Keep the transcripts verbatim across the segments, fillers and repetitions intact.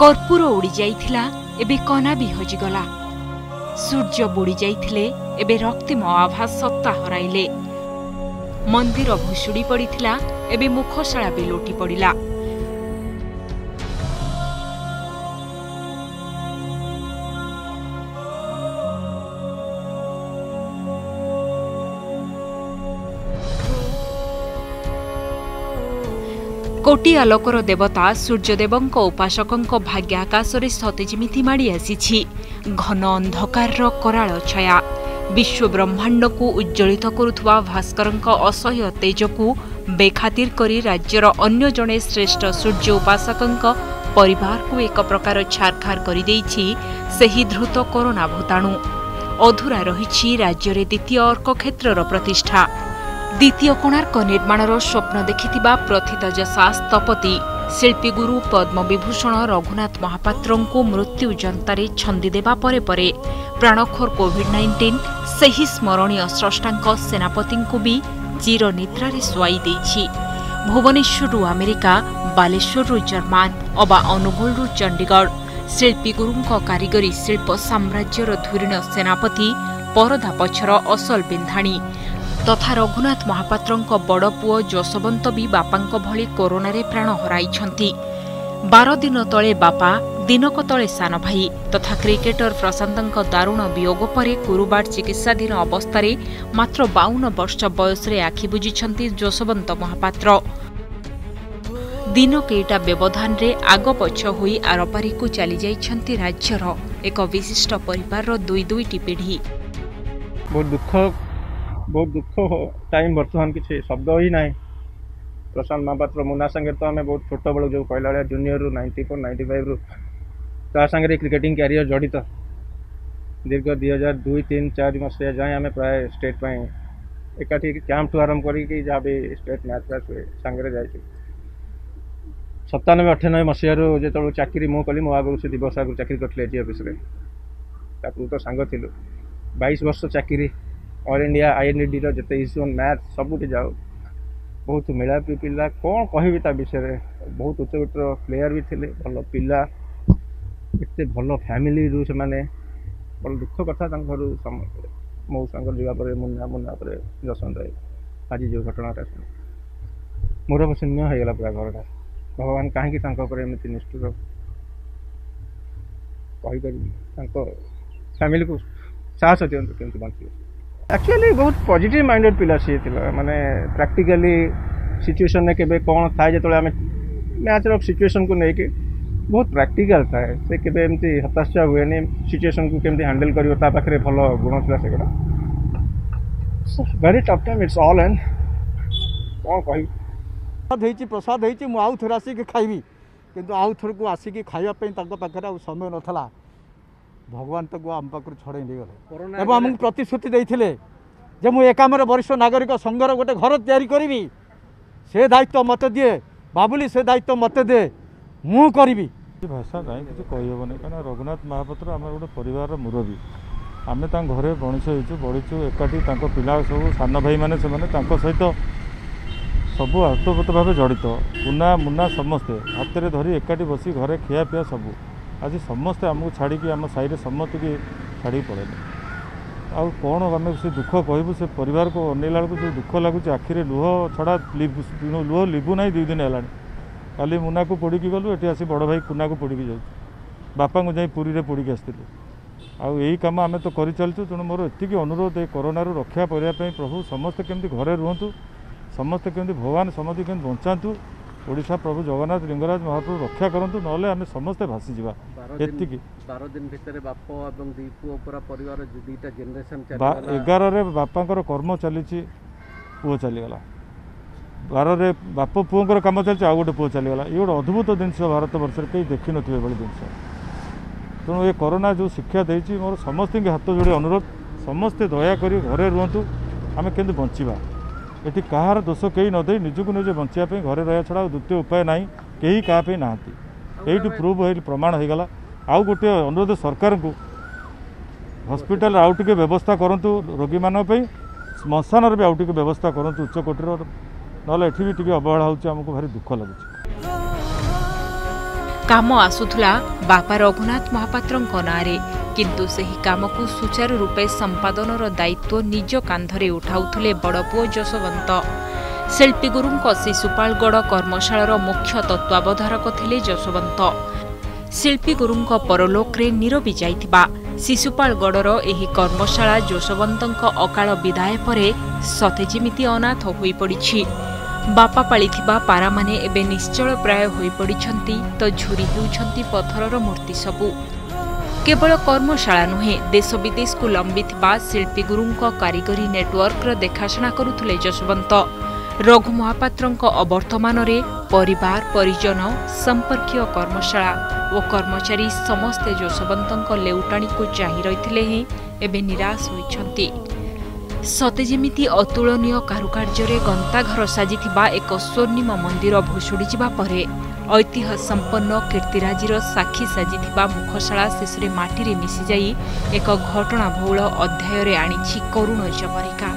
कर्पूर उड़ी जाइथिला एबे कना बिहजिगला। सूर्य बुड़ी जाइथिले एबे रक्तिम आभा सत्ता हराइले। मंदिर भुशुड़ी पड़िथिला एबे मुखशाला भी लोटी पड़िला। कोटी आलोकर देवता सूर्यदेवंको उपासकों भाग्य आकाशरे सते जिमिति माड़ी आसी घन अंधकार कराल छाया विश्व ब्रह्मांड को उज्ज्वलित करुवा भास्कर असह्य तेज को बेखातिर करी राज्यर अन्य जड़े श्रेष्ठ सूर्य उपासकों परिवार को एक प्रकार छारखार कर द्रुत कोरोना भूताणु अधूरा रही राज्य द्वितीय अर्क क्षेत्र प्रतिष्ठा। द्वितीय कोणार्क निर्माणर स्वप्न देखिथिबा प्रतितजशा स्थपति शिल्पी गुरु पद्मविभूषण रघुनाथ महापात्रंकु मृत्यु जंतारे छंदी देबा परे परे प्राणखोर कोविड नाइंटीन सही स्मरणीय स्रष्टांक सेनापतिंकु भी चिर निद्रारे सुवाई देछि। भुवनेश्वरु अमेरिका, बालेश्वरु जर्मान अबा अनुगुलरु चंडीगढ़ शिल्पी गुरुंक कारिगरी शिल्प साम्राज्यर धुरीण सेनापति परदा पछर असल पिंधाणी तथा रघुनाथ महापात्रंक बड़ पुओ जशवंत भी बापांक भली कोरोनारे प्राण हराइछंती। बार दिन तले बापा दिनक तले सान भाई तथा क्रिकेटर प्रशांतंक दारुण वियोग परे गुरुवार चिकित्साधीन अवस्थारे मात्र बावन वर्ष बयसरे आखि बुझिछंती जशवंत महापात्र। दिन केटा व्यवधान रे आग पछ होई आरपारी को चली जाइछंती राज्यर एक विशिष्ट परिवार रो दुई दुईटी पीढ़ी। बहुत दुख बहुत दुख टाइम बर्तमान किसी शब्द ही ना। प्रशांत महापात्र मुना संगे तो आम बहुत छोट बेलू जो कहला भाया जूनियर रु नाइंटी फोर नाइंटी फाइव रु ता संगे क्रिकेटिंग क्यारियर जड़ित दीर्घ दुई हजार दुई तीन चार मसीहा जाए आम प्राय स्टेट में एकाठी कैंप ठू आरंभ करके जहाँ भी स्टेट मैच मैच हुए सांगे जाए सतानबे अठानबे मसीह जो चाकरी मु कली मो आगे से दिवस आगे चाकरी करते जी अफिश्रेक तो सांग थी बैश वर्ष चाकरी ऑल इंडिया आईएनडी जिते इश्यू मैथ सबुटे जाओ बहुत मिला पिला कौन कहबी ता विषय बहुत उच्चकोटर प्लेयर भी थे भल पिला एत भल फैमिली रू से भल दुख कथा घर मो सांग जावापर मुन्ना मुन्ना पर जसवंत राय आज जो घटनाटा मोर शून्य होगा पूरा घरटा भगवान कहीं एमती निष्ठुर कहीपर फैमिली को साहस दिखते कमी बचे। एक्चुअली बहुत पॉजिटिव माइंडेड पिला सी माने प्रैक्टिकली सिचुएशन में केबे कौन था जो आम नेचुरल ऑफ सिचुएशन को लेके बहुत प्रैक्टिकल थाए से केबे एमती हताशा हुए नहीं सिचुएशन को केमती हैंडल करियो ता पाखरे भल गुण था से गोटा very tough time it's all and कौन कहि प्रसाद हेची प्रसाद हेची मु आउ थोर आसी के खाइबी किंतु आउ थोर को आसी के खाइबा पे तक पाखरे समय नथला भगवान तक आम पाखु छड़े नहींगले एवं आमको प्रतिश्रुति देते जे मु एक वरिष्ठ नागरिक संघर गोटे घर तैयारी करी से दायित्व मत दिए बाबुली से दायित्व मत दे मु करी भाषा कहीं किसी कहीहबन कहीं रघुनाथ महापात्र आम गोटे परिवार मुरबी आम घरे बणीस हो बढ़ीचु एकाठी पिला सब सान भाई मैंने सहित सबू आत्मगत भाव जड़ित पुना मुना समस्ते हाथ में धरी एकाठी बस घरे खियापिया सबू आज समस्ते आमको छाड़ी आम साई समस्त की छाड़ी पड़ेगा आउ कौन आम से दुख कहूँ से परिवार को अनला बेलू दुख लगुच आखिरी लुह छड़ा लुह लिबू ना दुई दिन है कल मुना को पोड़ी गलु ये आसी बड़ भाई कुना को पोड़ी जाऊँ बापा को जाई पुरी रे पोड़ी आसलु आउ यही कम आम तो कर चलचु तेणु मोर एति अनुरोध कोरोना रू रक्षा करने प्रभु समस्त केमती घरे रुहतु समस्त केमती भगवान समस्त केमती बंचातु ओडिशा प्रभु जगन्नाथ लिंगराज महाप्रभु रक्षा करूँ ना आम समस्ते भासी जावा बार दिन भितर बाप और दी पुओ पूरा परिवार दुईटा जेनेसन एगारे बापांकर कर्म चली पुओ चलीगला बारे बाप पुओं कम चलती आउ गोटे पुओ चलीगला ये गोटे अद्भुत जिनस भारत वर्ष कहीं देखी नए भाई जिनस तेणु ये कोरोना जो शिक्षा दे मोर समस्ती हाथ जोड़ी अनुरोध समस्ते दयाकोरी घरे रुहतु आम के बचा ये कहार दोष कहीं नदे निजक निजे बचापी घरे रहा छड़ा द्वितीय उपाय ना कहीं क्या ना यू प्रूव हो प्रमाण होगा आउ गोटे अनुरोध सरकार को हॉस्पिटल आउ टे व्यवस्था करूँ रोगी मान श्मशान भी आउ टे व्यवस्था करूँ उच्चकोटर ना अवहेला होमको भारी दुख लगुच। काम आसुथला बापा रघुनाथ महापात्रंक नारे, किंतु सेही काम को सुचारू रूपे संपादनर दायित्व निज कांधरे उठाउथले बड़पुओ जशवंत। शिल्पीगुरुंक शिशुपालगढ़ कर्मशालार मुख्य तत्वावधारक थिले जशवंत। शिल्पीगुरुंक परलोकरे नीरबी जाइथिबा शिशुपालगढ़र एही कर्मशाला जशवंतंक अकाल विदाय परे सते जेमिति अनाथ होई पड़िछि। बापा पालिथिबा पारा माने एबे निश्चल प्राय होई पड़िछंती तो झुरी हेउछंती पत्थरर मूर्ति सबु। केवल कर्मशाला नुहे, देश विदेश को लंबिथिबा शिल्पीगुरुंक कारिगरी नेटवर्कर देखाशुणा करुथले जशवंत। रघु महापात्रंक अवर्तमानरे परिवार परिजन संपर्कीय कर्मशाला ओ कर्मचारी समस्ते जशवंतंक लेउटाणी को चाहि रहिथिले हे एबे निराश होइछंती। सते जेमिति अतुलनीय कारुकार्यर गंताघर साजिथिबा एक स्वर्णिम मंदिर भुशुड़ी जिबा परे ऐतिह्य संपन्न कीर्तिराजीर साक्षी साजिथिबा मुखशाला शेषरे माटीरे मिसी जाई एक घटना बहुल अध्यायरे आनिछि करुण जमरिका।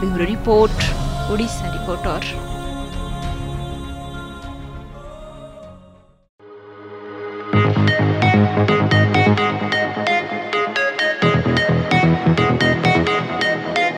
Bureau report, Odisha reporter.